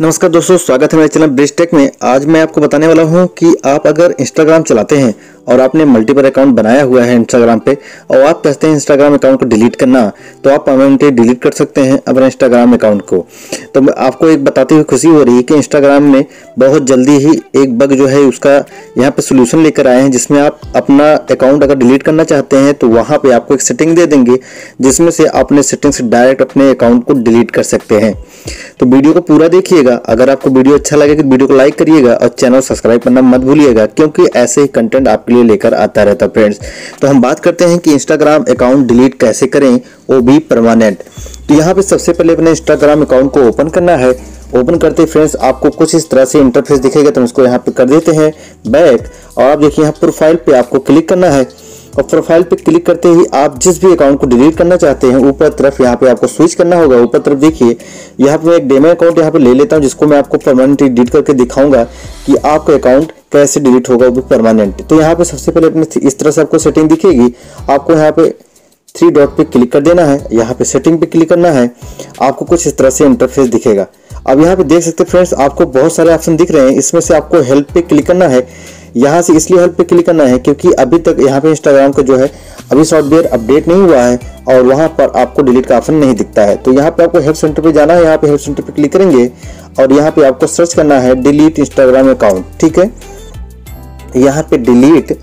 नमस्कार दोस्तों, स्वागत है मेरे चैनल ब्रशटेक में। आज मैं आपको बताने वाला हूं कि आप अगर इंस्टाग्राम चलाते हैं और आपने मल्टीपल अकाउंट बनाया हुआ है इंस्टाग्राम पे और आप चाहते हैं इंस्टाग्राम अकाउंट को डिलीट करना, तो आप परमानेंटली डिलीट कर सकते हैं अपने इंस्टाग्राम अकाउंट को। तो आपको एक बताते हुए खुशी हो रही है कि इंस्टाग्राम में बहुत जल्दी ही एक बग जो है उसका यहाँ पे सोल्यूशन लेकर आए हैं, जिसमें आप अपना अकाउंट अगर डिलीट करना चाहते हैं तो वहाँ पर आपको एक सेटिंग दे देंगे, जिसमें से अपने सेटिंग से डायरेक्ट अपने अकाउंट को डिलीट कर सकते हैं। तो वीडियो को पूरा देखिएगा। अगर आपको वीडियो अच्छा लगे तो वीडियो को लाइक करिएगा और चैनल सब्सक्राइब करना मत भूलिएगा, क्योंकि ऐसे ही कंटेंट आपके लिए लेकर आता रहता है फ्रेंड्स। तो हम बात करते हैं कि इंस्टाग्राम अकाउंट डिलीट कैसे करें, वो भी परमानेंट। तो यहाँ पे सबसे पहले अपने इंस्टाग्राम अकाउंट को ओपन करना है। ओपन करते फ्रेंड्स आपको कुछ इस तरह से इंटरफेस दिखेगा, तो उसको यहाँ पे कर देते हैं बैक। और आप देखिए यहाँ प्रोफाइल पे आपको क्लिक करना है और प्रोफाइल पे क्लिक करते ही आप जिस भी अकाउंट को डिलीट करना चाहते हैं ऊपर तरफ यहाँ पे आपको स्विच करना होगा। ऊपर तरफ देखिए यहाँ पे मैं एक डेमो अकाउंट यहाँ पे ले लेता हूँ, जिसको मैं आपको परमानेंटली डिलीट करके दिखाऊंगा कि आपका अकाउंट कैसे डिलीट होगा वो परमानेंट। तो यहाँ पे सबसे पहले अपने इस तरह से आपको सेटिंग दिखेगी। आपको यहाँ पे 3 डॉट पे क्लिक कर देना है, यहाँ पे सेटिंग पे क्लिक करना है। आपको कुछ इस तरह से इंटरफेस दिखेगा। अब यहाँ पे देख सकते हैं फ्रेंड्स आपको बहुत सारे ऑप्शन दिख रहे हैं, इसमें से आपको हेल्प पे क्लिक करना है। यहाँ से इसलिए हेल्प पे क्लिक करना है क्योंकि अभी तक यहाँ पे इंस्टाग्राम का जो है अभी सॉफ्टवेयर अपडेट नहीं हुआ है और वहाँ पर आपको डिलीट का ऑप्शन नहीं दिखता है। तो यहाँ पे आपको हेल्प सेंटर पे जाना है, यहाँ पे हेल्प सेंटर पे क्लिक करेंगे और यहाँ पे आपको सर्च करना है डिलीट इंस्टाग्राम अकाउंट। ठीक है, यहाँ पे डिलीट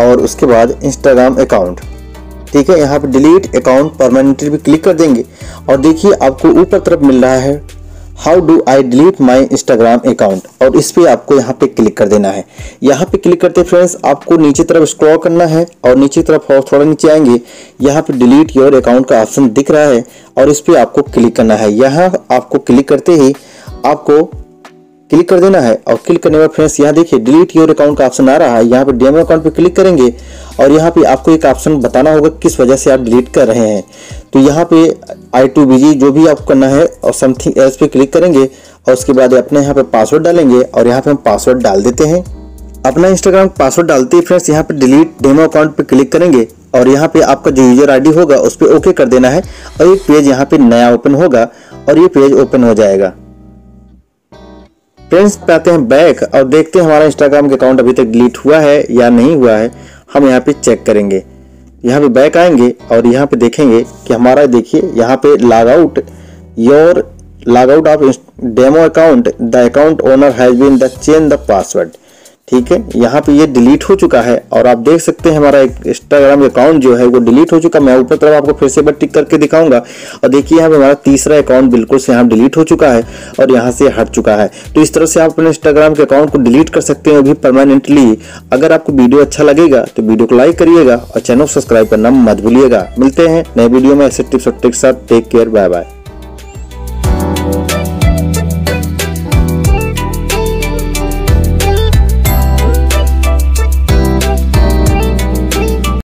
और उसके बाद इंस्टाग्राम अकाउंट। ठीक है, यहाँ पे डिलीट अकाउंट परमानेंटली भी क्लिक कर देंगे और देखिए आपको ऊपर तरफ मिल रहा है how do I delete my Instagram account, और इस पर आपको यहाँ पे क्लिक कर देना है। यहाँ पे क्लिक करते फ्रेंड्स आपको नीचे तरफ स्क्रॉल करना है और नीचे तरफ और थोड़ा नीचे आएंगे, यहाँ पे डिलीट योर अकाउंट का ऑप्शन दिख रहा है और इस पर आपको क्लिक करना है। यहाँ आपको क्लिक करते ही आपको क्लिक कर देना है और क्लिक करने के बाद फ्रेंड्स यहाँ देखिए डिलीट योर अकाउंट का ऑप्शन आ रहा है। यहाँ पे डेमो अकाउंट पे क्लिक करेंगे और यहाँ पे आपको एक ऑप्शन बताना होगा किस वजह से आप डिलीट कर रहे हैं। तो यहाँ पे I2BG जो भी आपको करना है और समथिंग एल्स पे क्लिक करेंगे और उसके बाद अपने यहाँ पे पासवर्ड डालेंगे और यहाँ पे हम पासवर्ड डाल देते हैं। अपना इंस्टाग्राम पासवर्ड डालते ही फ्रेंड्स यहाँ पे डिलीट डेमो अकाउंट पे क्लिक करेंगे और यहाँ पे आपका जो यूजर आईडी होगा उस पर ओके कर देना है और ये पेज यहाँ पे नया ओपन होगा और ये पेज ओपन हो जाएगा। फ्रेंड्स पाते हैं बैक और देखते हैं हमारा इंस्टाग्राम का अकाउंट अभी तक डिलीट हुआ है या नहीं हुआ है। हम यहाँ पे चेक करेंगे, यहाँ पे बैक आएंगे और यहाँ पे देखेंगे कि हमारा देखिए यहाँ पे log out of demo account the account owner has been the change the password. ठीक है, यहाँ पे ये डिलीट हो चुका है और आप देख सकते हैं हमारा इंस्टाग्राम अकाउंट जो है वो डिलीट हो चुका है। मैं ऊपर तरफ आपको फिर से टिक करके दिखाऊंगा और देखिए यहाँ पे हमारा तीसरा अकाउंट बिल्कुल से यहाँ डिलीट हो चुका है और यहाँ से हट चुका है। तो इस तरह से आप अपने इंस्टाग्राम के अकाउंट को डिलीट कर सकते हैं, वो भी परमानेंटली। अगर आपको वीडियो अच्छा लगेगा तो वीडियो को लाइक करिएगा और चैनल सब्सक्राइब करना मत भूलिएगा। मिलते हैं नए वीडियो में ऐसे टिप्स और ट्रिक्स के साथ। Take care, bye bye.